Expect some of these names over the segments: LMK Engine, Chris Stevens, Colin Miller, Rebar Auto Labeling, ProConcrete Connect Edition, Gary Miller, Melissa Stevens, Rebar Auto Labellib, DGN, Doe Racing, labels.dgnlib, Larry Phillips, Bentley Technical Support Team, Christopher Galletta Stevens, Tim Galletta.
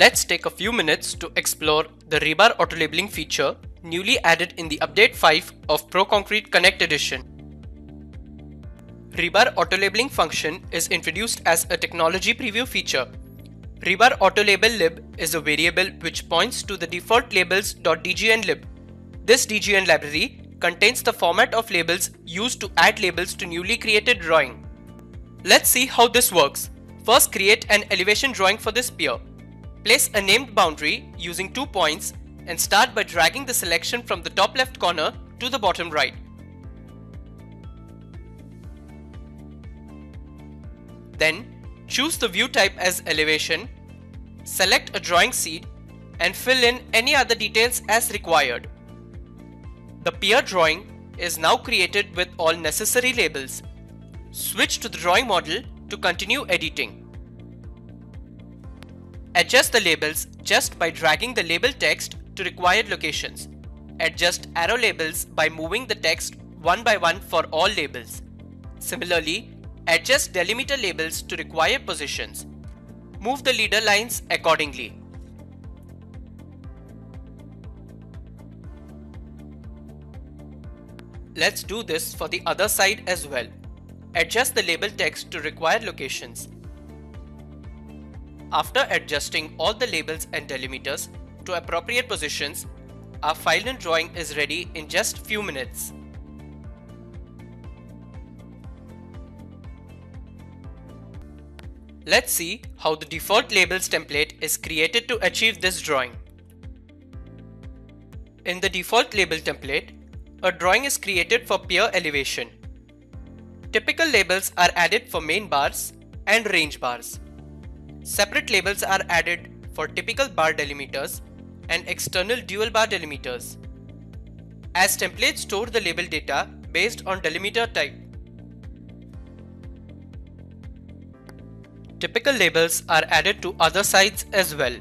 Let's take a few minutes to explore the Rebar Auto Labeling feature newly added in the Update 5 of ProConcrete Connect Edition. Rebar Auto Labeling function is introduced as a technology preview feature. Rebar Auto Labellib is a variable which points to the default labels.dgnlib. This DGN library contains the format of labels used to add labels to newly created drawing. Let's see how this works. First, create an elevation drawing for this pier. Place a named boundary using 2 points and start by dragging the selection from the top left corner to the bottom right. Then, choose the view type as elevation, select a drawing seed and fill in any other details as required. The pier drawing is now created with all necessary labels. Switch to the drawing model to continue editing. Adjust the labels just by dragging the label text to required locations. Adjust arrow labels by moving the text one by one for all labels. Similarly, adjust delimiter labels to required positions. Move the leader lines accordingly. Let's do this for the other side as well. Adjust the label text to required locations. After adjusting all the labels and delimiters to appropriate positions, our file and drawing is ready in just few minutes. Let's see how the default labels template is created to achieve this drawing. In the default label template, a drawing is created for pier elevation. Typical labels are added for main bars and range bars. Separate labels are added for typical bar delimiters and external dual bar delimiters. As templates store the label data based on delimiter type. Typical labels are added to other sides as well.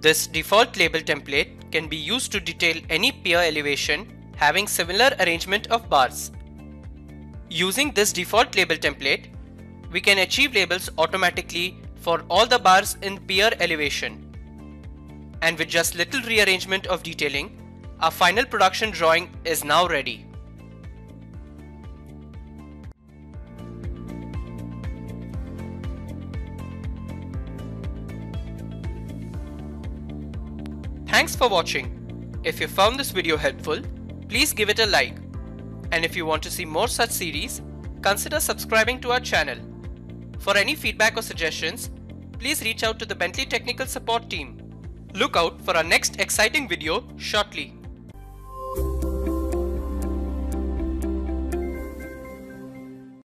This default label template can be used to detail any pier elevation having similar arrangement of bars. Using this default label template, we can achieve labels automatically for all the bars in pier elevation. And with just little rearrangement of detailing, our final production drawing is now ready. Thanks for watching. If you found this video helpful, please give it a like. And if you want to see more such series, consider subscribing to our channel. For any feedback or suggestions, please reach out to the Bentley Technical Support Team. Look out for our next exciting video shortly.